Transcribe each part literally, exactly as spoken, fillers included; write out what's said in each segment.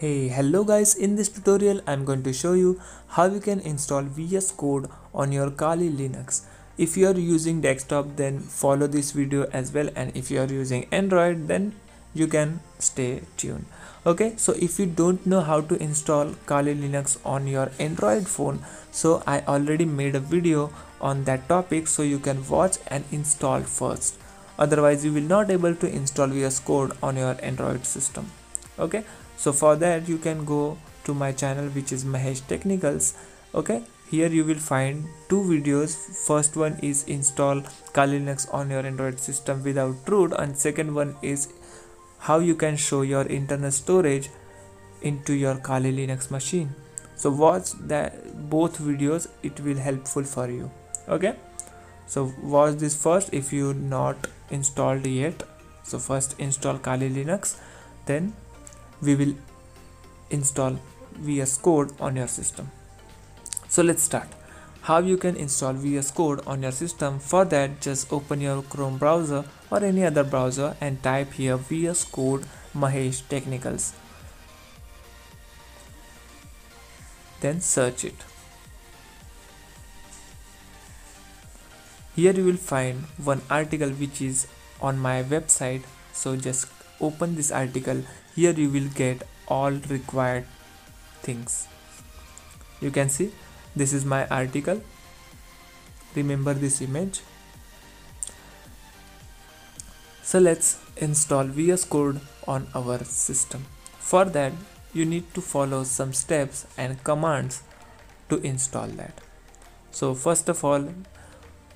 Hey, hello guys, in this tutorial I'm going to show you how you can install V S Code on your Kali Linux. If you are using desktop, then follow this video as well, and if you are using Android, then you can stay tuned. Okay, so if you don't know how to install Kali Linux on your Android phone, so I already made a video on that topic, so you can watch and install first. Otherwise you will not able to install V S Code on your Android system. Okay, so for that you can go to my channel, which is Mahesh Technicals. Okay, here you will find two videos. First one is install Kali Linux on your Android system without root, and second one is how you can show your internal storage into your Kali Linux machine. So watch that both videos, it will helpful for you. Okay, so watch this first if you not installed yet. So first install Kali Linux, then we will install V S Code on your system. So let's start how you can install V S Code on your system. For that, just open your Chrome browser or any other browser and type here V S Code Mahesh Technicals, then search it. Here you will find one article which is on my website, so just open this article. Here you will get all required things. You can see this is my article. Remember this image. So let's install V S Code on our system. For that you need to follow some steps and commands to install that. So first of all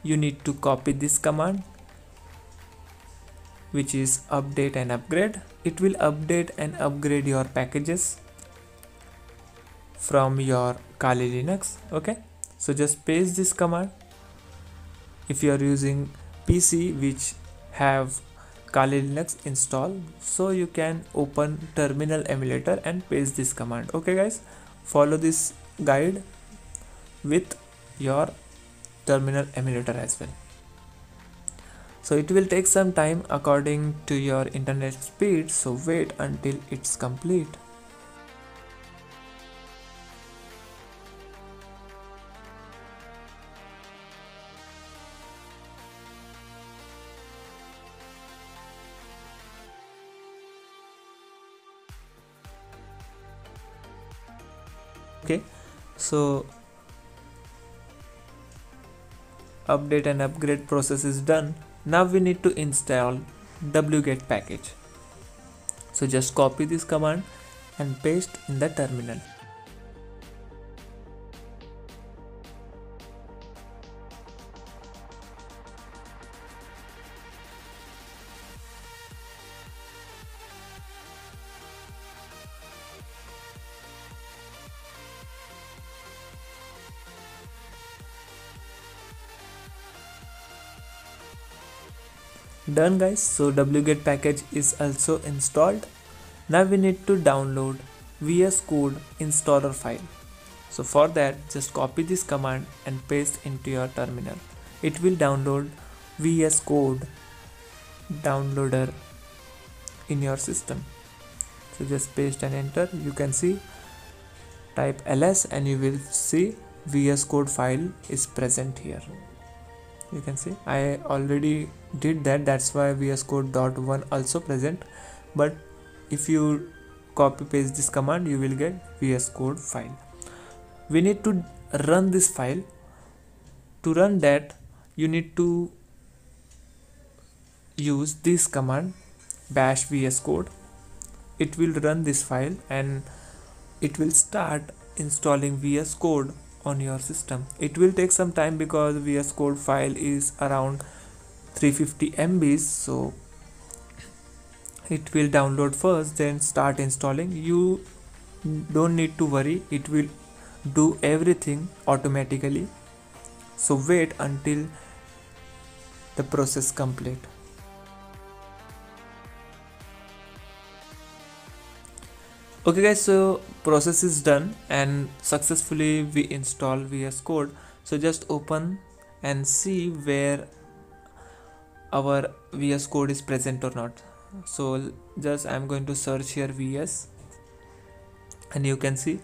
you need to copy this command, which is update and upgrade. It will update and upgrade your packages from your Kali Linux. Okay, so just paste this command. If you are using P C which have Kali Linux installed, so you can open terminal emulator and paste this command. Okay guys, follow this guide with your terminal emulator as well. So it will take some time according to your internet speed, so wait until it's complete. Okay, so update and upgrade process is done. Now we need to install wget package. So just copy this command and paste in the terminal. Done guys, so wget package is also installed. Now we need to download V S Code installer file. So for that just copy this command and paste into your terminal. It will download V S Code downloader in your system. So just paste and enter. You can see, type ls and you will see V S Code file is present here. You can see I already did that, that's why V S Code dot one also present, but if you copy paste this command you will get V S Code file. We need to run this file. To run that you need to use this command bash V S Code. It will run this file and it will start installing V S Code on your system. It will take some time because V S Code file is around three hundred fifty megabytes, so it will download first then start installing. You don't need to worry, it will do everything automatically, so wait until the process complete. Okay guys, so process is done and successfully we install V S Code. So just open and see where our V S Code is present or not. So just I'm going to search here V S and you can see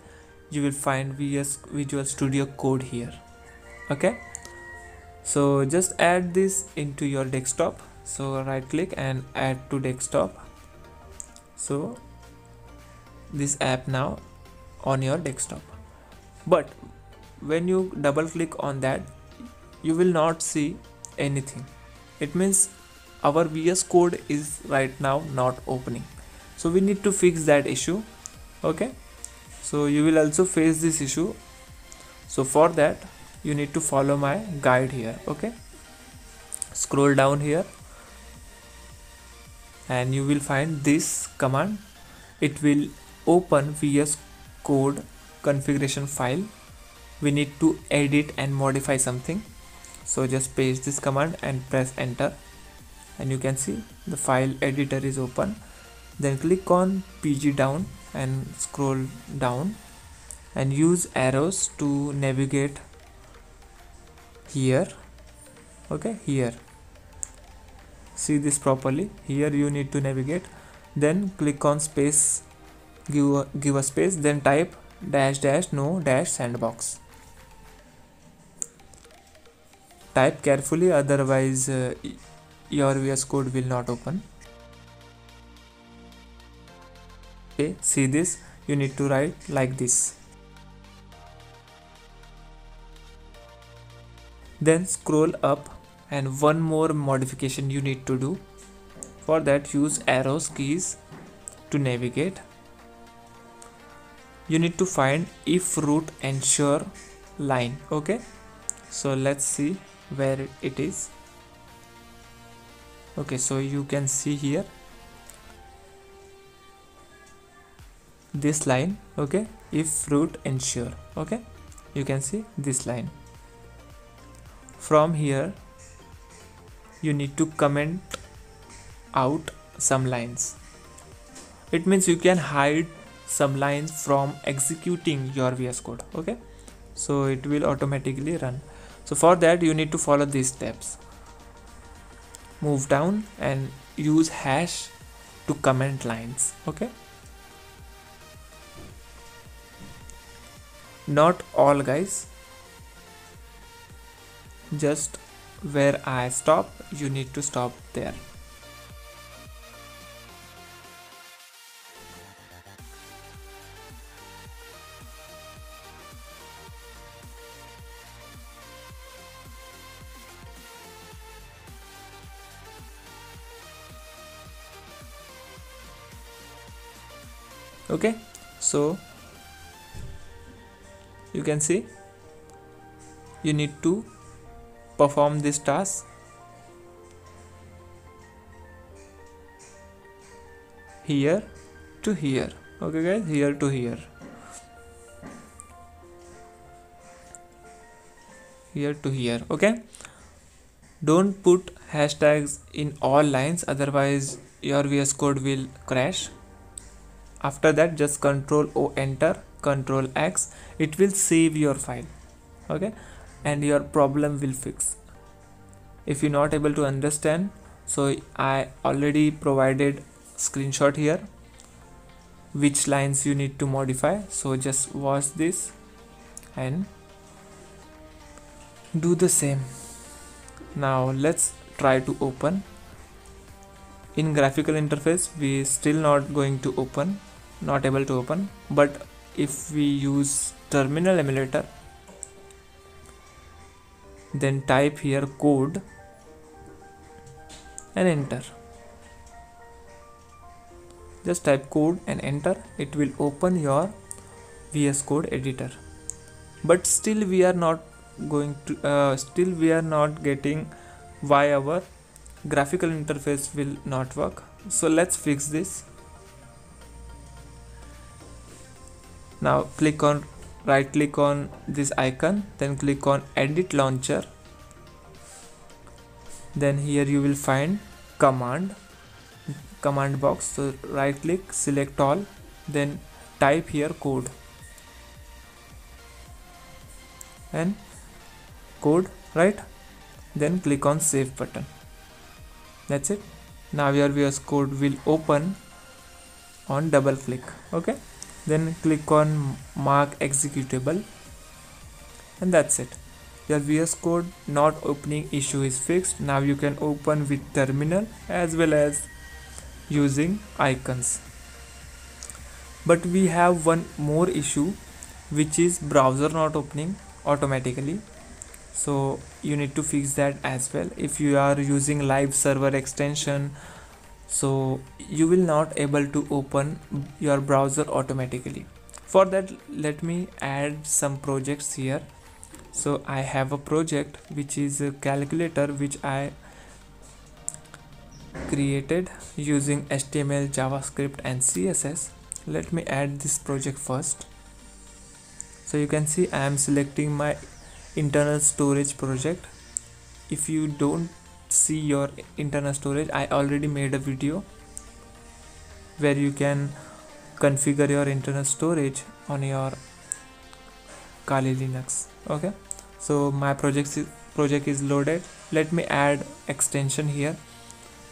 you will find Visual Studio Code here. Okay, so just add this into your desktop. So right click and add to desktop. So this app now on your desktop, but when you double click on that, you will not see anything. It means our V S Code is right now not opening, so we need to fix that issue. Okay, so you will also face this issue, so for that you need to follow my guide here. Okay, scroll down here and you will find this command. It will open V S Code configuration file. We need to edit and modify something, so just paste this command and press enter, and you can see the file editor is open. Then click on P G down and scroll down and use arrows to navigate here. Okay, here, see this properly, here you need to navigate. Then click on space, give give a space, then type dash dash no dash sandbox. Type carefully, otherwise uh, your V S Code will not open. Okay, see this, you need to write like this. Then scroll up and one more modification you need to do. For that, use arrows keys to navigate. You need to find if root ensure line. Okay, so let's see where it is. Okay, so you can see here this line. Okay, if root ensure. Okay, you can see this line. From here you need to comment out some lines. It means you can hide some lines from executing your V S Code. Okay, so it will automatically run. So for that you need to follow these steps. Move down and use hash to comment lines. Okay, not all guys, just where I stop you need to stop there. Okay, so you can see you need to perform this task here to here. Okay guys, here to here, here to here. Okay, don't put hashtags in all lines, otherwise your V S Code will crash. After that, just Control O, enter, Control X. It will save your file. Okay, and your problem will fix. If you're not able to understand, so I already provided screenshot here which lines you need to modify. So just watch this and do the same. Now let's try to open. In graphical interface we still not going to open, not able to open, but if we use terminal emulator, then type here code and enter. Just type code and enter, it will open your V S Code editor. But still we are not going to uh, still we are not getting why our graphical interface will not work. So let's fix this. Now click on right click on this icon, then click on edit launcher, then here you will find command command box. So right click, select all, then type here code and code, right? Then click on save button. That's it. Now your V S Code will open on double click. Okay, then click on mark executable, and that's it. Your V S Code not opening issue is fixed. Now you can open with terminal as well as using icons. But we have one more issue, which is browser not opening automatically. So you need to fix that as well. If you are using Live Server extension, so you will not able to open your browser automatically. For that, let me add some projects here. So I have a project which is a calculator, which I created using H T M L, JavaScript and C S S. Let me add this project first. So you can see I am selecting my internal storage project. If you don't see your internal storage, I already made a video where you can configure your internal storage on your Kali Linux. Okay, so my project project is loaded. Let me add extension here.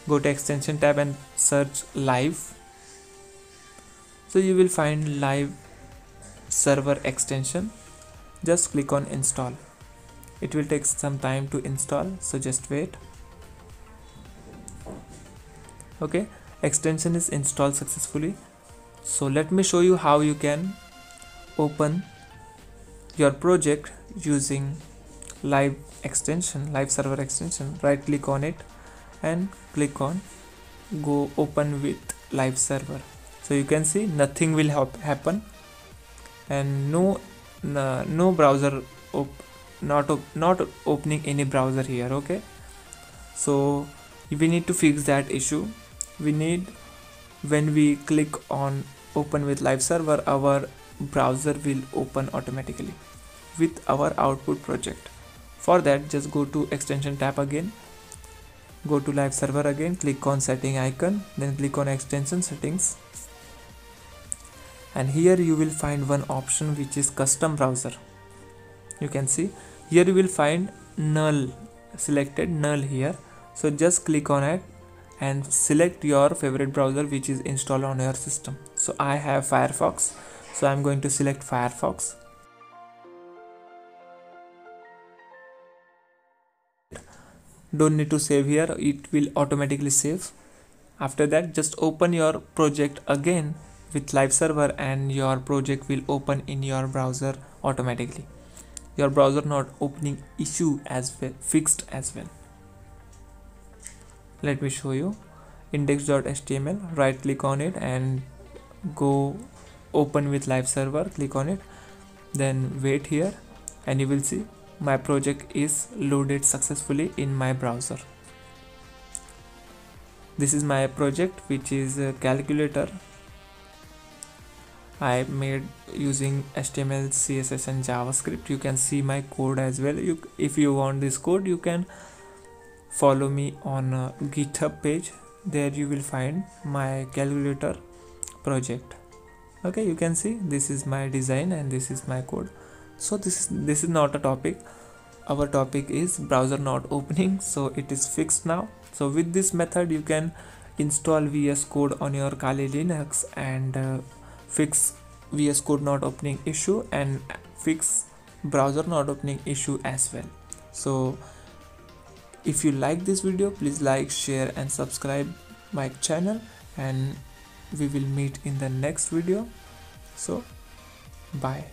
Go to extension tab and search live. So you will find Live Server extension. Just click on install. It will take some time to install, so just wait. Okay, extension is installed successfully. So let me show you how you can open your project using live extension, Live Server extension. Right click on it and click on go open with Live Server. So you can see nothing will happen and no no, no browser op not op not opening any browser here. Okay, so we need to fix that issue. We need, when we click on open with Live Server, our browser will open automatically with our output project. For that, just go to extension tab again, go to Live Server again, click on setting icon, then click on extension settings, and here you will find one option which is custom browser. You can see here you will find null, selected null here. So just click on it and select your favorite browser which is installed on your system. So I have Firefox, so I'm going to select Firefox. Don't need to save here, it will automatically save. After that, just open your project again with Live Server and your project will open in your browser automatically. Your browser not opening issue as well, fixed as well. Let me show you index dot H T M L. Right click on it and go open with Live Server, click on it, then wait here, and you will see my project is loaded successfully in my browser. This is my project, which is a calculator I made using H T M L, C S S and JavaScript. You can see my code as well. You, if you want this code, you can follow me on uh, GitHub page. There you will find my calculator project. Okay, you can see this is my design and this is my code. So this is this is not a topic. Our topic is browser not opening, so it is fixed now. So with this method you can install V S Code on your Kali Linux and uh, fix V S Code not opening issue and fix browser not opening issue as well. So if you like this video, please like, share and subscribe my channel, and we will meet in the next video. So bye.